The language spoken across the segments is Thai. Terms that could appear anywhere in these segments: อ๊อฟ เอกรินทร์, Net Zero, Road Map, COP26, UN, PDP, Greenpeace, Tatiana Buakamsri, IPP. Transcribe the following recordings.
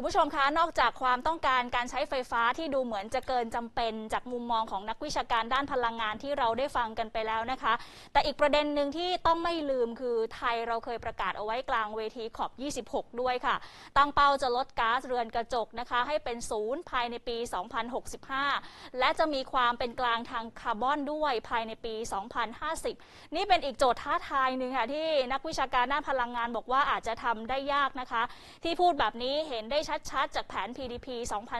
คุณผู้ชมคะนอกจากความต้องการการใช้ไฟฟ้าที่ดูเหมือนจะเกินจำเป็นจากมุมมองของนักวิชาการด้านพลังงานที่เราได้ฟังกันไปแล้วนะคะแต่อีกประเด็นหนึ่งที่ต้องไม่ลืมคือไทยเราเคยประกาศเอาไว้กลางเวที COP26 ด้วยค่ะตั้งเป้าจะลดก๊าซเรือนกระจกนะคะให้เป็นศูนย์ภายในปี2065และจะมีความเป็นกลางทางคาร์บอนด้วยภายในปี2050นี่เป็นอีกโจทย์ท้าทายหนึ่งค่ะที่นักวิชาการด้านพลังงานบอกว่าอาจจะทำได้ยากนะคะที่พูดแบบนี้เห็นได้ชัดๆจากแผน PDP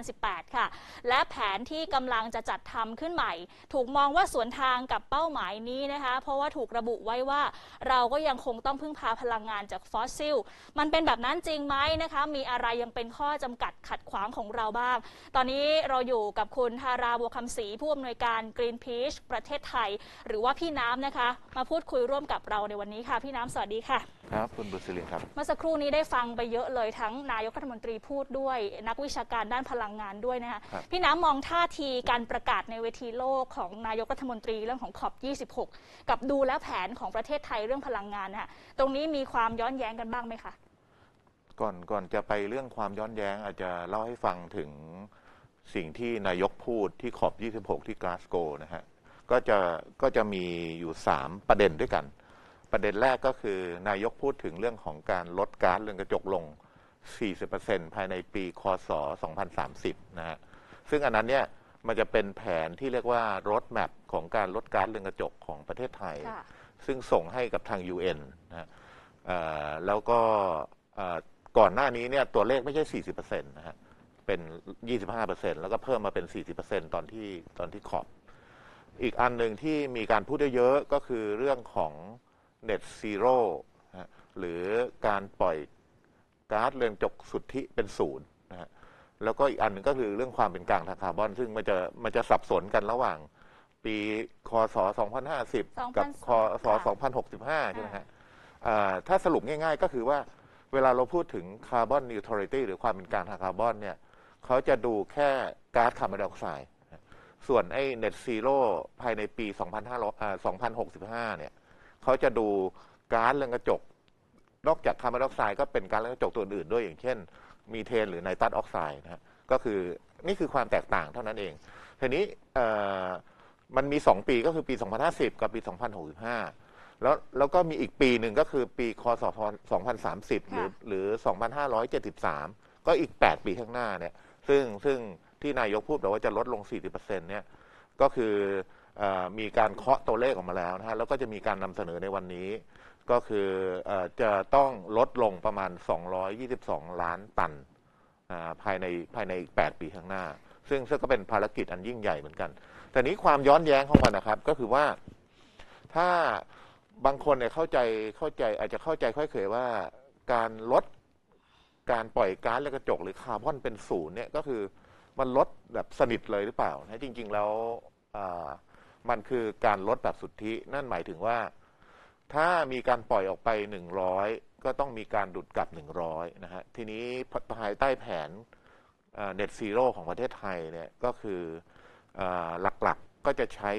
2018 ค่ะและแผนที่กำลังจะจัดทำขึ้นใหม่ถูกมองว่าสวนทางกับเป้าหมายนี้นะคะเพราะว่าถูกระบุไว้ว่าเราก็ยังคงต้องพึ่งพาพลังงานจากฟอสซิลมันเป็นแบบนั้นจริงไหมนะคะมีอะไรยังเป็นข้อจำกัดขัดขวางของเราบ้างตอนนี้เราอยู่กับคุณธารา บัวคำศรีผู้อำนวยการ Greenpeace ประเทศไทยหรือว่าพี่น้ำนะคะมาพูดคุยร่วมกับเราในวันนี้ค่ะพี่น้ำสวัสดีค่ะครับคุณบุษรินครับเมื่อสักครู่นี้ได้ฟังไปเยอะเลยทั้งนายกรัฐมนตรีพูดด้วยนักวิชาการด้านพลังงานด้วยนะคะพี่น้ำมองท่าทีการประกาศในเวทีโลกของนายกรัฐมนตรีเรื่องของCOP26กับดูแลแผนของประเทศไทยเรื่องพลังงานค่ะตรงนี้มีความย้อนแย้งกันบ้างไหมคะก่อนจะไปเรื่องความย้อนแย้งอาจจะเล่าให้ฟังถึงสิ่งที่นายกพูดที่COP26ที่กลาสโกว์นะฮะก็จะมีอยู่3ประเด็นด้วยกันประเด็นแรกก็คือนายกพูดถึงเรื่องของการลดก๊าซเรือนกระจกลง 40% ภายในปีคศ2030นะฮะซึ่งอันนั้นเนี่ยมันจะเป็นแผนที่เรียกว่า Road Map ของการลดก๊าซเรือนกระจกของประเทศไทยซึ่งส่งให้กับทาง UN นะแล้วก็ก่อนหน้านี้เนี่ยตัวเลขไม่ใช่ 40% นะฮะเป็น 25% แล้วก็เพิ่มมาเป็น 40% ตอนที่ขอบอีกอันหนึ่งที่มีการพูดเยอะๆก็คือเรื่องของ Net Zero นะหรือการปล่อยก๊าซเรือนกระจกสุทธิเป็นศูนย์นะฮะแล้วก็อีกอันหนึ่งก็คือเรื่องความเป็นกลางทางคาร์บอนซึ่งมันจะสับสนกันระหว่างปีคศ2050กับคศ2065ใช่ไหมฮะถ้าสรุปง่ายๆก็คือว่าเวลาเราพูดถึงคาร์บอนนิวทรัลิตี้หรือความเป็นกลางทางคาร์บอนเนี่ยเขาจะดูแค่ก๊าซคาร์บอนไดออกไซด์ส่วนไอ้ Net Zero ภายในปี2065เนี่ยเขาจะดูก๊าซเรือนกระจกนอกจากคาร์บอนไดออกไซด์ก็เป็นก๊าซเรือนกระจกตัวอื่นด้วยอย่างเช่นมีเทนหรือไนตรัสออกไซด์นะฮะก็คือนี่คือความแตกต่างเท่านั้นเองทีนี้มันมี2ปีก็คือปี2050กับปี2065แล้วก็มีอีกปีหนึ่งก็คือปีคศ2030หรือ2573ก็อีก8ปีข้างหน้าเนี่ยซึ่งที่นายกพูดบอกว่าจะลดลง 40% เนี่ยก็คือมีการเคาะตัวเลขออกมาแล้วนะฮะแล้วก็จะมีการนำเสนอในวันนี้ก็คือจะต้องลดลงประมาณ222ล้านตันภายในอีก8ปีข้างหน้าซึ่งก็เป็นภารกิจอันยิ่งใหญ่เหมือนกันแต่นี้ความย้อนแย้งของมันนะครับก็คือว่าถ้าบางคนเนี่ยเข้าใจอาจจะเข้าใจค่อยเขยว่าการลดการปล่อยก๊าซเรือนกระจกหรือคาร์บอนเป็นศูนย์เนี่ยก็คือมันลดแบบสนิทเลยหรือเปล่านะจริงๆแล้วมันคือการลดแบบสุทธินั่นหมายถึงว่าถ้ามีการปล่อยออกไป100ก็ต้องมีการดูดกลับ100นะฮะทีนี้ภายใต้แผนNet Zero ของประเทศไทยเนี่ยก็คือหลักๆก็จะใช้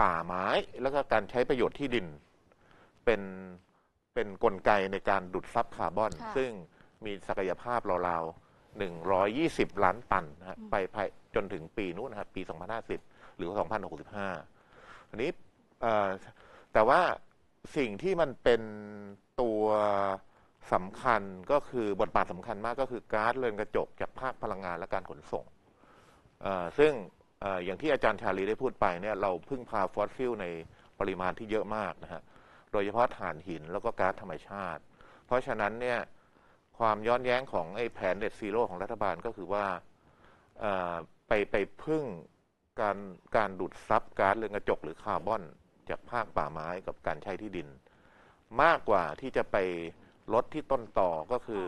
ป่าไม้แล้วก็การใช้ประโยชน์ที่ดินเป็นกลไกในการดูดซับคาร์บอนซึ่งมีศักยภาพราวๆ120ล้านตันนะฮะไปจนถึงปีนู้นนะครับปี2050หรือ2065อันนี้แต่ว่าสิ่งที่มันเป็นตัวสำคัญก็คือบทบาทสำคัญมากก็คือก๊าซเรือนกระจกจากภาคพลังงานและการขนส่งซึ่งอย่างที่อาจารย์ชาลีได้พูดไปเนี่ยเราพึ่งพาฟอสซิลในปริมาณที่เยอะมากนะฮะโดยเฉพาะถ่านหินแล้วก็ก๊าซธรรมชาติเพราะฉะนั้นเนี่ยความย้อนแย้งของไอ้แผนเน็ตซีโร่ของรัฐบาลก็คือว่าไปพึ่งการดูดซับก๊าซเรือนกระจกหรือคาร์บอนจากภาคป่าไม้กับการใช้ที่ดินมากกว่าที่จะไปลดที่ต้นต่อก็คือ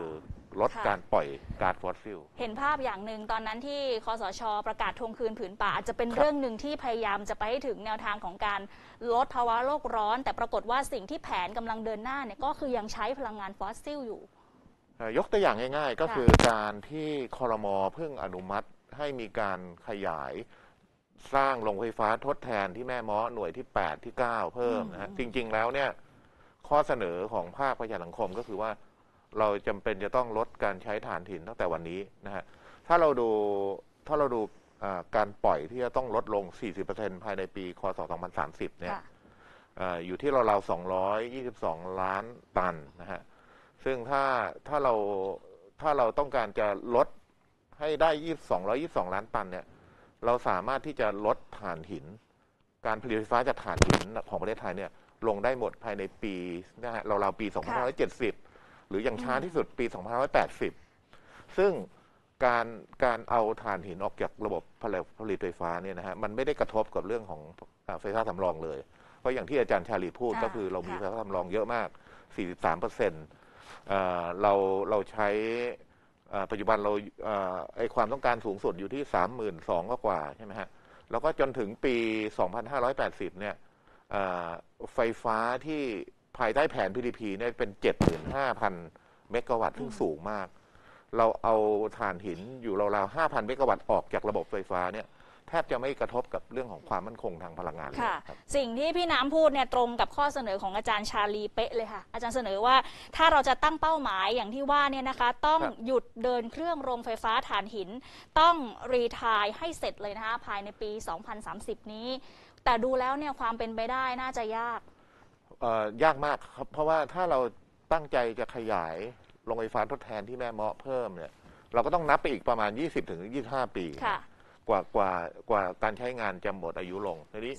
ลดการปล่อยก๊าซฟอสซิลเห็นภาพอย่างหนึ่งตอนนั้นที่คสช.ประกาศทวงคืนผืนป่าอาจจะเป็นเรื่องหนึ่งที่พยายามจะไปให้ถึงแนวทางของการลดภาวะโลกร้อนแต่ปรากฏว่าสิ่งที่แผนกำลังเดินหน้าเนี่ยก็คือยังใช้พลังงานฟอสซิลอยู่ยกตัวอย่างง่ายๆก็คือการที่ครม.เพิ่งอนุมัติให้มีการขยายสร้างโรงไฟฟ้าทดแทนที่แม่ม้อหน่วยที่8ที่9เพิ่มนะฮะจริงๆแล้วเนี่ยข้อเสนอของภาคประชาสังคมก็คือว่า เราจำเป็นจะต้องลดการใช้ถ่านหินตั้งแต่วันนี้นะฮะถ้าเราดูการปล่อยที่จะต้องลดลง 40% ภายในปีคศ2030เนี่ยอยู่ที่ราวๆ222ล้านตันนะฮะซึ่งถ้าเราต้องการจะลดให้ได้222ล้านตันเนี่ยเราสามารถที่จะลดถ่านหินการผลิตไฟฟ้าจากถ่านหินของประเทศไทยเนี่ยลงได้หมดภายในปีนะฮะราวๆปี2570หรืออย่างช้าที่สุดปี2580ซึ่งการเอาถ่านหินออกจากระบบผลิตไฟฟ้าเนี่ยนะฮะมันไม่ได้กระทบกับเรื่องของไฟฟ้าสำรองเลยเพราะอย่างที่อาจารย์ชาลีพูดก็คือเรามีไฟฟ้าสำรองเยอะมาก 43% เราใช้ปัจจุบันเราความต้องการสูงสุดอยู่ที่ 32,000 กว่าใช่ไหมฮะแล้วก็จนถึงปี2580เนี่ยไฟฟ้าที่ภายใต้แผน PDP เนี่ยเป็น 75,000 เมกะวัตต์ซึ่งสูงมากเราเอาถ่านหินอยู่ราวๆ 5,000 เมกะวัตต์ออกจากระบบไฟฟ้าเนี่ยแทบจะไม่กระทบกับเรื่องของความมั่นคงทางพลังงานเลยครับสิ่งที่พี่น้ำพูดเนี่ยตรงกับข้อเสนอของอาจารย์ชาลีเป๊ะเลยค่ะอาจารย์เสนอว่าถ้าเราจะตั้งเป้าหมายอย่างที่ว่าเนี่ยนะคะต้องหยุดเดินเครื่องโรงไฟฟ้าถ่านหินต้องรีไทร์ให้เสร็จเลยนะคะภายในปี2030นี้แต่ดูแล้วเนี่ยความเป็นไปได้น่าจะยากมากครับเพราะว่าถ้าเราตั้งใจจะขยายโรงไฟฟ้าทดแทนที่แม่เมาะเพิ่มเนี่ยเราก็ต้องนับไปอีกประมาณ 20-25 ปีกว่าการใช้งานจะหมดอายุลงทีนี้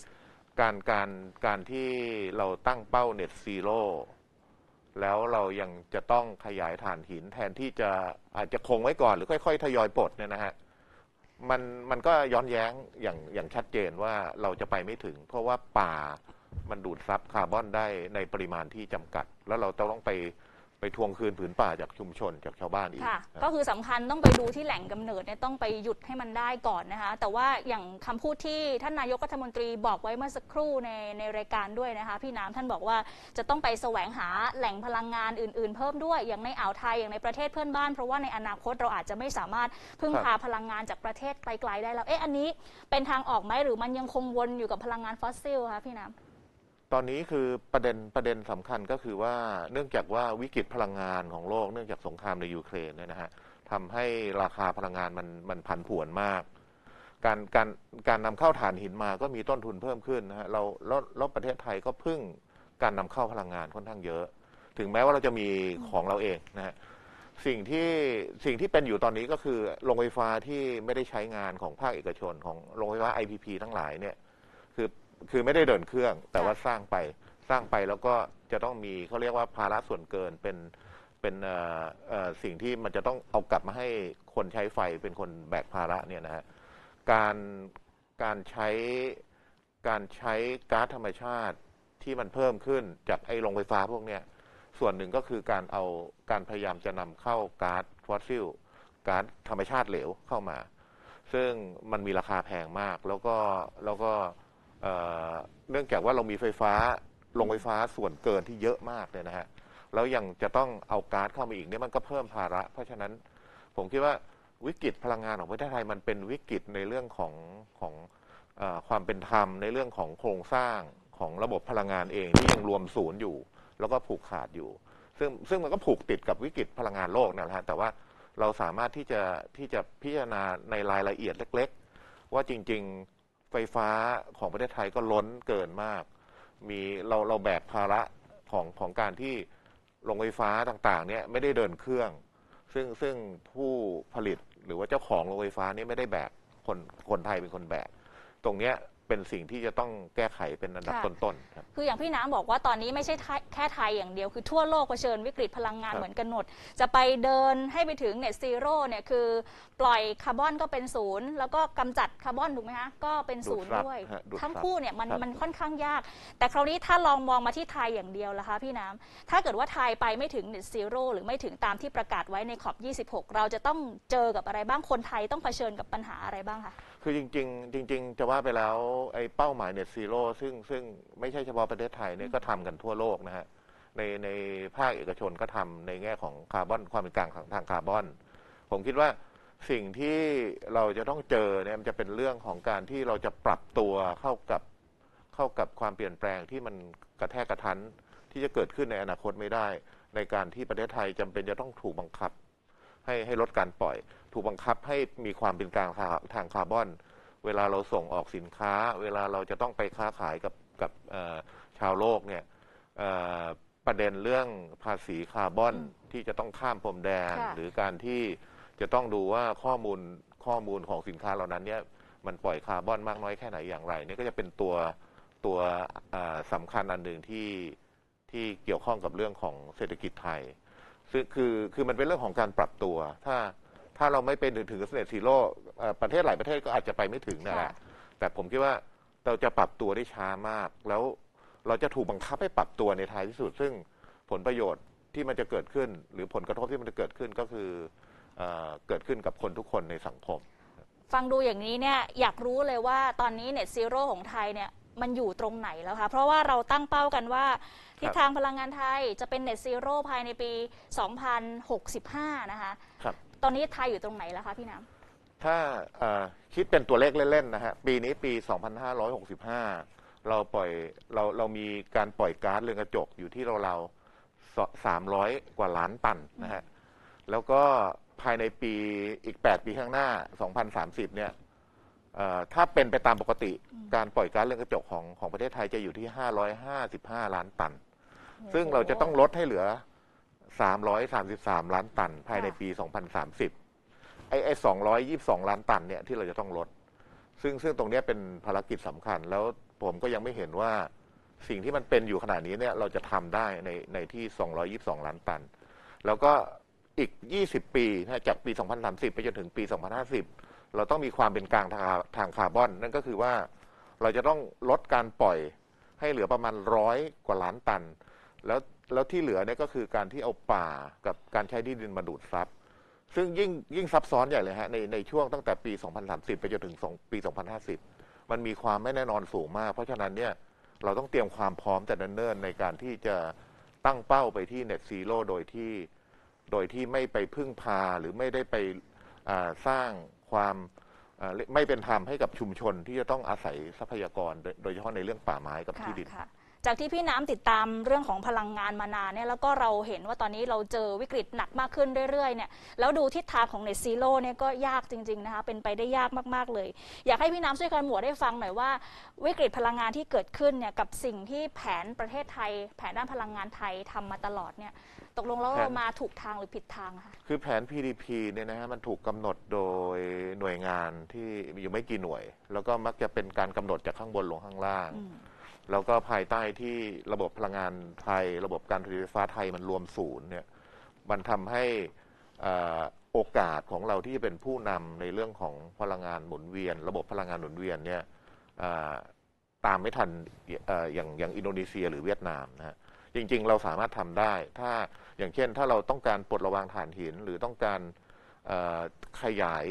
การที่เราตั้งเป้า Net Zero แล้วเรายังจะต้องขยายถ่านหินแทนที่จะอาจจะคงไว้ก่อนหรือค่อยๆทยอยปลดเนี่ยนะฮะมันก็ย้อนแย้งอย่างชัดเจนว่าเราจะไปไม่ถึงเพราะว่าป่ามันดูดซับคาร์บอนได้ในปริมาณที่จำกัดแล้วเราต้องไปทวงคืนผืนป่าจากชุมชนจากชาวบ้านอีกก็คือสำคัญต้องไปดูที่แหล่งกำเนิดเนี่ยต้องไปหยุดให้มันได้ก่อนนะคะแต่ว่าอย่างคำพูดที่ท่านนายกรัฐมนตรีบอกไว้เมื่อสักครู่ในรายการด้วยนะคะพี่น้ำท่านบอกว่าจะต้องไปแสวงหาแหล่งพลังงานอื่นๆเพิ่มด้วยอย่างในอ่าวไทยอย่างในประเทศเพื่อนบ้านเพราะว่าในอนาคตเราอาจจะไม่สามารถพึ่งพาพลังงานจากประเทศไกลๆได้แล้วอันนี้เป็นทางออกไหมหรือมันยังคงวนอยู่กับพลังงานฟอสซิลคะพี่น้ำตอนนี้คือประเด็นสำคัญก็คือว่าเนื่องจากว่าวิกฤตพลังงานของโลกเนื่องจากสงครามในยูเครนเนี่ยนะฮะทำให้ราคาพลังงานมันผันผวนมากการนำเข้าถ่านหินมาก็มีต้นทุนเพิ่มขึ้นนะฮะเราแล้วประเทศไทยก็พึ่งการนำเข้าพลังงานค่อนข้างเยอะถึงแม้ว่าเราจะมีของเราเองนะฮะสิ่งที่เป็นอยู่ตอนนี้ก็คือโรงไฟฟ้าที่ไม่ได้ใช้งานของภาคเอกชนของโรงไฟฟ้า IPP ทั้งหลายเนี่ยคือไม่ได้เดินเครื่องแต่ว่าสร้างไปแล้วก็จะต้องมีเขาเรียกว่าภาระส่วนเกินเป็นสิ่งที่มันจะต้องเอากลับมาให้คนใช้ไฟเป็นคนแบกภาระเนี่ยนะฮะการใช้ก๊าซธรรมชาติที่มันเพิ่มขึ้นจากไอ้โรงไฟฟ้าพวกเนี้ยส่วนหนึ่งก็คือการพยายามจะนำเข้าก๊าซฟอสซิลก๊าซธรรมชาติเหลวเข้ามาซึ่งมันมีราคาแพงมากแล้วก็เนื่องจากว่าเรามีไฟฟ้าโรงไฟฟ้าส่วนเกินที่เยอะมากเลยนะฮะแล้วยังจะต้องเอาก๊าซเข้ามาอีกเนี่ยมันก็เพิ่มภาระเพราะฉะนั้นผมคิดว่าวิกฤตพลังงานของประเทศไทยมันเป็นวิกฤตในเรื่องของความเป็นธรรมในเรื่องของโครงสร้างของระบบพลังงานเองที่ยังรวมศูนย์อยู่แล้วก็ผูกขาดอยู่ซึ่งมันก็ผูกติดกับวิกฤตพลังงานโลกนะฮะแต่ว่าเราสามารถที่จะพิจารณาในรายละเอียดเล็กๆว่าจริงๆไฟฟ้าของประเทศไทยก็ล้นเกินมากมีเราแบกภาระของการที่โรงไฟฟ้าต่างๆเนี่ยไม่ได้เดินเครื่องซึ่งผู้ผลิตหรือว่าเจ้าของโรงไฟฟ้านี่ไม่ได้แบกคนไทยเป็นคนแบกตรงเนี้ยเป็นสิ่งที่จะต้องแก้ไขเป็นอันดับต้นๆครับคืออย่างพี่น้ำบอกว่าตอนนี้ไม่ใช่แค่ไทยอย่างเดียวคือทั่วโลกเผชิญวิกฤตพลังงานเหมือนกันหมดจะไปเดินให้ไปถึง Net Zero เนี่ยคือปล่อยคาร์บอนก็เป็นศูนย์แล้วก็กำจัดคาร์บอนถูกไหมคะก็เป็นศูนย์ด้วยทั้งคู่เนี่ยมันค่อนข้างยากแต่คราวนี้ถ้าลองมองมาที่ไทยอย่างเดียวล่ะคะพี่น้ำถ้าเกิดว่าไทยไปไม่ถึง Net Zero หรือไม่ถึงตามที่ประกาศไว้ใน COP26 เราจะต้องเจอกับอะไรบ้างคนไทยต้องเผชิญกับปัญหาอะไรบ้างคะคือจริงจะว่าไปแล้วไอ้เป้าหมาย Net Zero ซึ่งไม่ใช่เฉพาะประเทศไทยเนี่ยก็ทำกันทั่วโลกนะฮะในภาคเอกชนก็ทำในแง่ของคาร์บอนความเป็นกลางทางคาร์บอนผมคิดว่าสิ่งที่เราจะต้องเจอเนี่ยมันจะเป็นเรื่องของการที่เราจะปรับตัวเข้ากับความเปลี่ยนแปลงที่มันกระแทกกระทันที่จะเกิดขึ้นในอนาคตไม่ได้ ในการที่ประเทศไทยจำเป็นจะต้องถูกบังคับให้ลดการปล่อยถูกบังคับให้มีความเป็นกลางทางคาร์บอนเวลาเราส่งออกสินค้าเวลาเราจะต้องไปค้าขายกับชาวโลกเนี่ยประเด็นเรื่องภาษีคาร์บอนที่จะต้องข้ามพรมแดนหรือการที่จะต้องดูว่าข้อมูลของสินค้าเหล่านั้นเนี่ยมันปล่อยคาร์บอนมากน้อยแค่ไหนอย่างไรนี่ก็จะเป็นตัวสำคัญอันหนึ่งที่เกี่ยวข้องกับเรื่องของเศรษฐกิจไทยคือมันเป็นเรื่องของการปรับตัวถ้าเราไม่เป็นถึงเศรษฐีโลกประเทศหลายประเทศก็อาจจะไปไม่ถึงนั่นแหละแต่ผมคิดว่าเราจะปรับตัวได้ช้ามากแล้วเราจะถูกบังคับให้ปรับตัวในท้ายที่สุดซึ่งผลประโยชน์ที่มันจะเกิดขึ้นหรือผลกระทบที่มันจะเกิดขึ้นก็คือเกิดขึ้นกับคนทุกคนในสังคมฟังดูอย่างนี้เนี่ยอยากรู้เลยว่าตอนนี้ Net Zero ของไทยเนี่ยมันอยู่ตรงไหนแล้วคะเพราะว่าเราตั้งเป้ากันว่าทิศทางพลังงานไทยจะเป็น Net Zero ภายในปี 2065 นะคะครับตอนนี้ไทยอยู่ตรงไหนแล้วคะพี่น้ำถ้าคิดเป็นตัวเลขเล่นๆนะฮะปีนี้ปี 2565 เรามีการปล่อยก๊าซเรือนกระจกอยู่ที่ราวๆ300 กว่าล้านตันนะฮะแล้วก็ภายในปีอีก8ปีข้างหน้า2030เนี่ยถ้าเป็นไปตามปกติการปล่อยก๊าซเรือนกระจกของประเทศไทยจะอยู่ที่555ล้านตันซึ่งเราจะต้องลดให้เหลือ333ล้านตันภายในปี2030ไอ้222ล้านตันเนี่ยที่เราจะต้องลดซึ่งตรงนี้เป็นภารกิจสำคัญแล้วผมก็ยังไม่เห็นว่าสิ่งที่มันเป็นอยู่ขณะนี้เนี่ยเราจะทำได้ในที่222ล้านตันแล้วก็อีก20ปีจากปี2030ไปจนถึงปี2050เราต้องมีความเป็นกลางทางคาร์บอนนั่นก็คือว่าเราจะต้องลดการปล่อยให้เหลือประมาณ100กว่าล้านตันแล้วที่เหลือเนี่ยก็คือการที่เอาป่ากับการใช้ที่ดินมาดูดซับซึ่งยิ่งซับซ้อนใหญ่เลยฮะในช่วงตั้งแต่ปี2030ไปจนถึงปี2050มันมีความไม่แน่นอนสูงมากเพราะฉะนั้นเนี่ยเราต้องเตรียมความพร้อมแต่เนิ่นๆในการที่จะตั้งเป้าไปที่ Net Zero โดยที่ไม่ไปพึ่งพาหรือไม่ได้ไปสร้างความไม่เป็นธรรมให้กับชุมชนที่จะต้องอาศัยทรัพยากรโดยเฉพาะในเรื่องป่าไม้กับที่ดินจากที่พี่น้ำติดตามเรื่องของพลังงานมานานเนี่ยแล้วก็เราเห็นว่าตอนนี้เราเจอวิกฤตหนักมากขึ้นเรื่อยๆเนี่ยแล้วดูทิศทางของ Net Zero เนี่ยก็ยากจริงๆนะคะเป็นไปได้ยากมากๆเลยอยากให้พี่น้ำช่วยขมวดให้ฟังหน่อยว่าวิกฤตพลังงานที่เกิดขึ้นเนี่ยกับสิ่งที่แผนประเทศไทยแผนด้านพลังงานไทยทำมาตลอดเนี่ยตกลงแล้วเรามาถูกทางหรือผิดทางคะคือแผน PDP เนี่ยนะฮะมันถูกกำหนดโดยหน่วยงานที่อยู่ไม่กี่หน่วยแล้วก็มักจะเป็นการกำหนดจากข้างบนลงข้างล่างแล้วก็ภายใต้ที่ระบบพลังงานไทยระบบการผลิตไฟฟ้าไทยมันรวมศูนย์เนี่ยมันทำให้โอกาสของเราที่จะเป็นผู้นำในเรื่องของพลังงานหมุนเวียนระบบพลังงานหมุนเวียนเนี่ยตามไม่ทันอย่างอินโดนีเซียหรือเวียดนามนะฮะจริงๆเราสามารถทำได้ถ้าอย่างเช่นถ้าเราต้องการปลดระวางถ่านหินหรือต้องการขยาย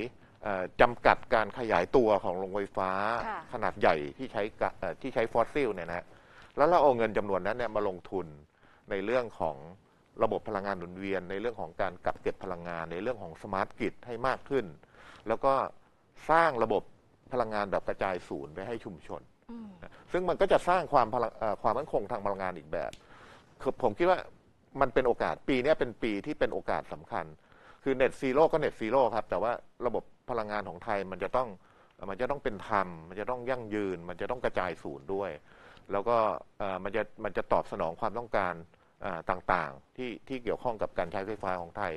จำกัดการขยายตัวของโรงไฟฟ้าขนาดใหญ่ที่ใช้ฟอสซิลเนี่ยนะแล้วเราเอาเงินจำนวนนั้นเนี่ยมาลงทุนในเรื่องของระบบพลังงานหมุนเวียนในเรื่องของการกักเก็บพลังงานในเรื่องของสมาร์ทกริดให้มากขึ้นแล้วก็สร้างระบบพลังงานแบบกระจายศูนย์ไปให้ชุมชนซึ่งมันก็จะสร้างความมั่นคงทางพลังงานอีกแบบผมคิดว่ามันเป็นโอกาสปีนี้เป็นปีที่เป็นโอกาสสำคัญคือ Net Zero ก็ Net Zero ครับแต่ว่าระบบพลังงานของไทยมันจะต้องเป็นธรรมมันจะต้องยั่งยืนมันจะต้องกระจายศูนย์ด้วยแล้วก็มันจะตอบสนองความต้องการต่างๆที่เกี่ยวข้องกับการใช้ไฟฟ้าของไทย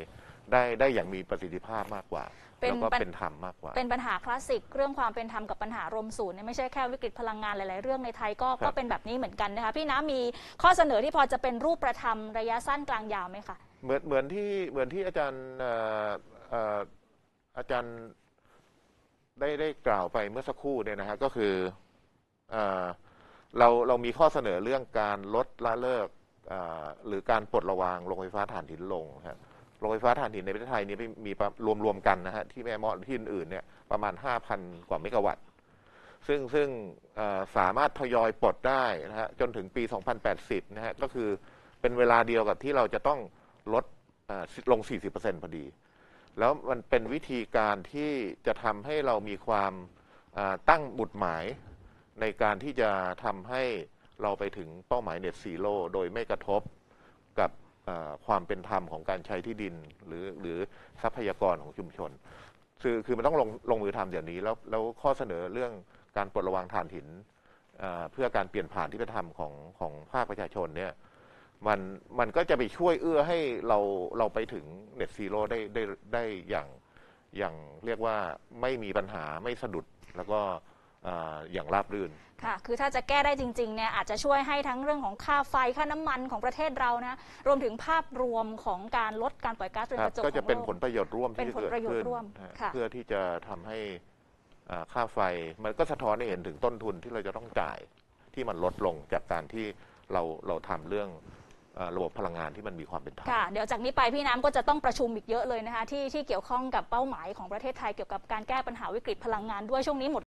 ได้อย่างมีประสิทธิภาพมากกว่าแล้วก็เป็นธรรมมากกว่าเป็นปัญหาคลาสสิกเรื่องความเป็นธรรมกับปัญหารวมศูนย์ไม่ใช่แค่วิกฤตพลังงานหลายๆเรื่องในไทยก็เป็นแบบนี้เหมือนกันนะคะพี่น้ำมีข้อเสนอที่พอจะเป็นรูปธรรมระยะสั้นกลางยาวไหมคะเหมือนที่อาจารย์ได้กล่าวไปเมื่อสักครู่เนี่ยนะฮะก็คือเรามีข้อเสนอเรื่องการลดละเลิกหรือการปลดระวางโรงไฟฟ้าถ่านหินลงครับโรงไฟฟ้าถ่านหินในประเทศไทยนี่มีรวมกันนะฮะที่แม่เมาะที่อื่นเนี่ยประมาณ 5,000 กว่าเมกะวัตต์ซึ่งสามารถทยอยปลดได้นะฮะจนถึงปี2080นะฮะก็คือเป็นเวลาเดียวกับที่เราจะต้องลดลง 40% พอดีแล้วมันเป็นวิธีการที่จะทำให้เรามีความตั้งบุตรหมายในการที่จะทำให้เราไปถึงเป้าหมาย Net Zero โดยไม่กระทบกับ ความเป็นธรรมของการใช้ที่ดินหรือทรัพยากรของชุมชนคือมันต้องลงมือทำเดี๋ยวนี้แล้วข้อเสนอเรื่องการปลดระวางถ่านหินเพื่อการเปลี่ยนผ่านที่เป็นธรรมของภาคประชาชนเนี่ยมันก็จะไปช่วยเอื้อให้เราไปถึง Net Zero ได้อย่างเรียกว่าไม่มีปัญหาไม่สะดุดแล้วก็อย่างราบรื่นค่ะคือถ้าจะแก้ได้จริงๆเนี่ยอาจจะช่วยให้ทั้งเรื่องของค่าไฟค่าน้ำมันของประเทศเรานะรวมถึงภาพรวมของการลดการปล่อยก๊าซเรือนกระจกก็จะเป็นผลประโยชน์ร่วมที่เกิดขึ้นเพื่อที่จะทำให้ค่าไฟมันก็สะท้อนให้เห็นถึงต้นทุนที่เราจะต้องจ่ายที่มันลดลงจากการที่เราทำเรื่องระบบพลังงานที่มันมีความเป็นธรรมค่ะเดี๋ยวจากนี้ไปพี่น้ำก็จะต้องประชุมอีกเยอะเลยนะคะที่เกี่ยวข้องกับเป้าหมายของประเทศไทยเกี่ยวกับการแก้ปัญหาวิกฤตพลังงานด้วยช่วงนี้หมด